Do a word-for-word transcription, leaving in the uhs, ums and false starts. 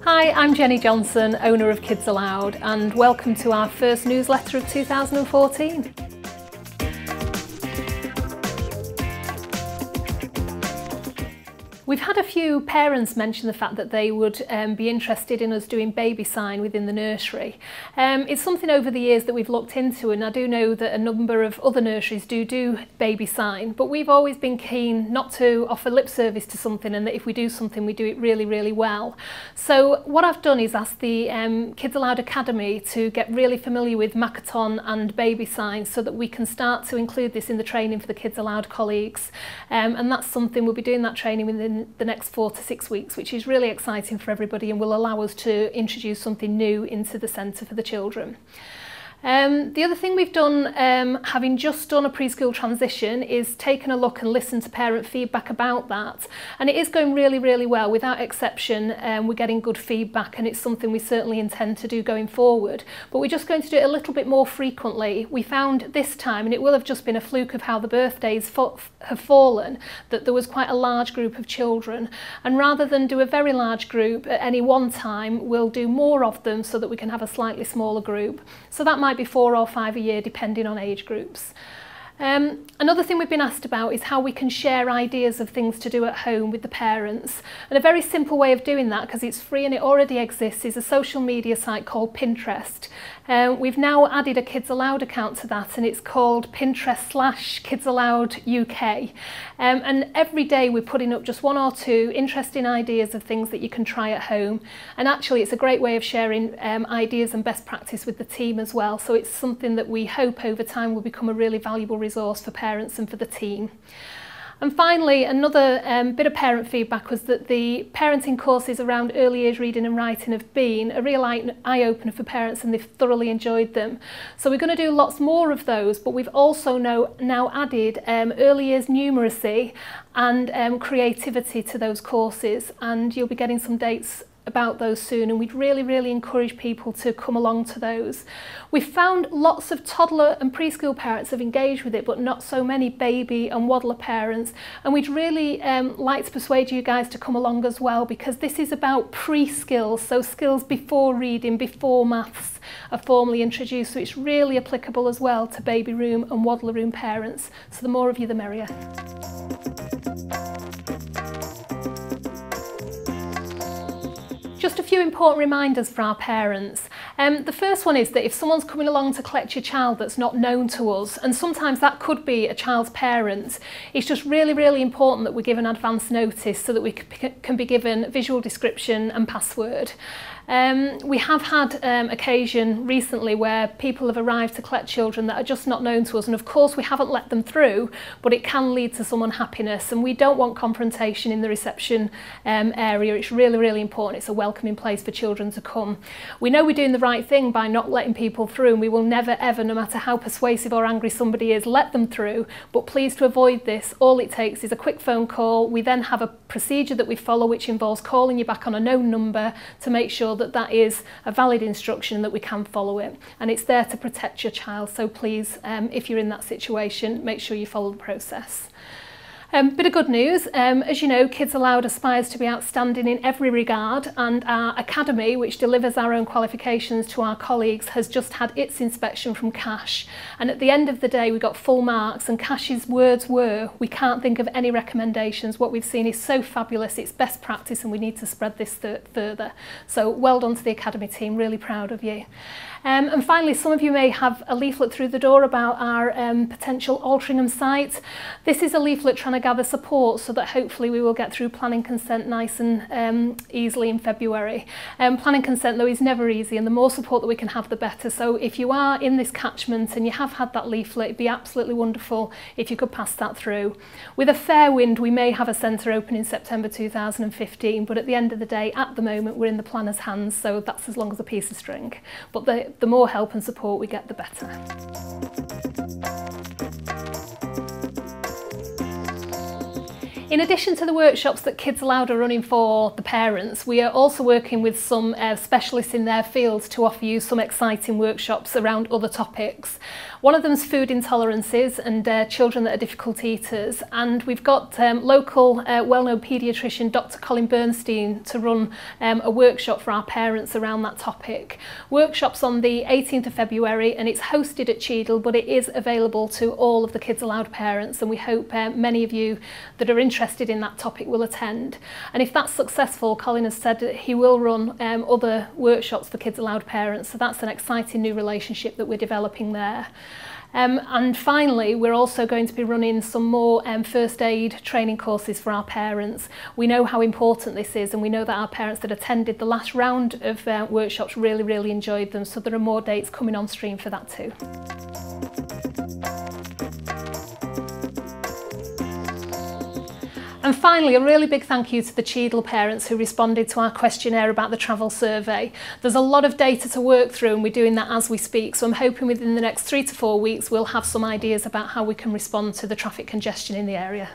Hi, I'm Jenny Johnson, owner of Kids Allowed, and welcome to our first newsletter of two thousand fourteen. We've had a few parents mention the fact that they would um, be interested in us doing baby sign within the nursery. Um, it's something over the years that we've looked into, and I do know that a number of other nurseries do do baby sign, but we've always been keen not to offer lip service to something, and that if we do something we do it really, really well. So what I've done is asked the um, Kids Allowed Academy to get really familiar with Makaton and baby sign so that we can start to include this in the training for the Kids Allowed colleagues, um, and that's something we'll be doing, that training within the next four to six weeks, which is really exciting for everybody and will allow us to introduce something new into the centre for the children. Um, the other thing we've done, um, having just done a preschool transition, is taken a look and listened to parent feedback about that, and it is going really, really well. Without exception, um, we're getting good feedback, and it's something we certainly intend to do going forward, but we're just going to do it a little bit more frequently. We found this time, and it will have just been a fluke of how the birthdays fo- have fallen, that there was quite a large group of children, and rather than do a very large group at any one time, we'll do more of them so that we can have a slightly smaller group. So that might might be four or five a year, depending on age groups. Um, another thing we've been asked about is how we can share ideas of things to do at home with the parents, and a very simple way of doing that, because it's free and it already exists, is a social media site called Pinterest. Um, we've now added a Kids Allowed account to that, and it's called Pinterest slash Kids Allowed U K, um, and every day we're putting up just one or two interesting ideas of things that you can try at home, and actually it's a great way of sharing um, ideas and best practice with the team as well, so it's something that we hope over time will become a really valuable resource resource for parents and for the team. And finally, another um, bit of parent feedback was that the parenting courses around early years reading and writing have been a real eye-opener for parents, and they've thoroughly enjoyed them. So we're going to do lots more of those, but we've also now, now added um, early years numeracy and um, creativity to those courses, and you'll be getting some dates about those soon, and we'd really, really encourage people to come along to those. We've found lots of toddler and preschool parents have engaged with it, but not so many baby and waddler parents, and we'd really um, like to persuade you guys to come along as well, because this is about pre-skills, so skills before reading, before maths are formally introduced, so it's really applicable as well to baby room and waddler room parents, so the more of you the merrier. Just a few important reminders for our parents. Um, the first one is that if someone's coming along to collect your child that's not known to us, and sometimes that could be a child's parent, it's just really, really important that we're given advance notice so that we can be given visual description and password. Um, we have had um, occasion recently where people have arrived to collect children that are just not known to us, and of course we haven't let them through, but it can lead to some unhappiness, and we don't want confrontation in the reception um, area. It's really, really important. It's a welcoming place for children to come. We know we're doing the right thing by not letting people through, and we will never ever, no matter how persuasive or angry somebody is, let them through, but please, to avoid this, all it takes is a quick phone call. We then have a procedure that we follow, which involves calling you back on a known number to make sure that that is a valid instruction, that we can follow it, and it's there to protect your child. So please, um, if you're in that situation, make sure you follow the process. Um, bit of good news, um, as you know, Kids Allowed aspires to be outstanding in every regard, and our academy, which delivers our own qualifications to our colleagues, has just had its inspection from CACHE, and at the end of the day we got full marks, and CACHE's words were, we can't think of any recommendations, what we've seen is so fabulous, it's best practice, and we need to spread this th further. So well done to the academy team, really proud of you. Um, and finally, some of you may have a leaflet through the door about our um, potential Altrincham site. This is a leaflet trying to gather support so that hopefully we will get through planning consent nice and um, easily in February. Um, planning consent though is never easy, and the more support that we can have the better, so if you are in this catchment and you have had that leaflet, it'd be absolutely wonderful if you could pass that through. With a fair wind we may have a centre open in September two thousand fifteen, but at the end of the day at the moment we're in the planner's hands, so that's as long as a piece of string, but the, the more help and support we get the better. In addition to the workshops that Kids Allowed are running for the parents, we are also working with some uh, specialists in their fields to offer you some exciting workshops around other topics. One of them is food intolerances and uh, children that are difficult eaters, and we've got um, local uh, well-known paediatrician Dr Colin Bernstein to run um, a workshop for our parents around that topic. Workshop's on the eighteenth of February and it's hosted at Cheadle, but it is available to all of the Kids Allowed parents, and we hope uh, many of you that are interested interested in that topic will attend. And if that's successful, Colin has said that he will run um, other workshops for Kids Allowed parents, so that's an exciting new relationship that we're developing there. Um, and finally, we're also going to be running some more um, first aid training courses for our parents. We know how important this is, and we know that our parents that attended the last round of uh, workshops really, really enjoyed them, so there are more dates coming on stream for that too. And finally, a really big thank you to the Cheadle parents who responded to our questionnaire about the travel survey. There's a lot of data to work through and we're doing that as we speak, so I'm hoping within the next three to four weeks we'll have some ideas about how we can respond to the traffic congestion in the area.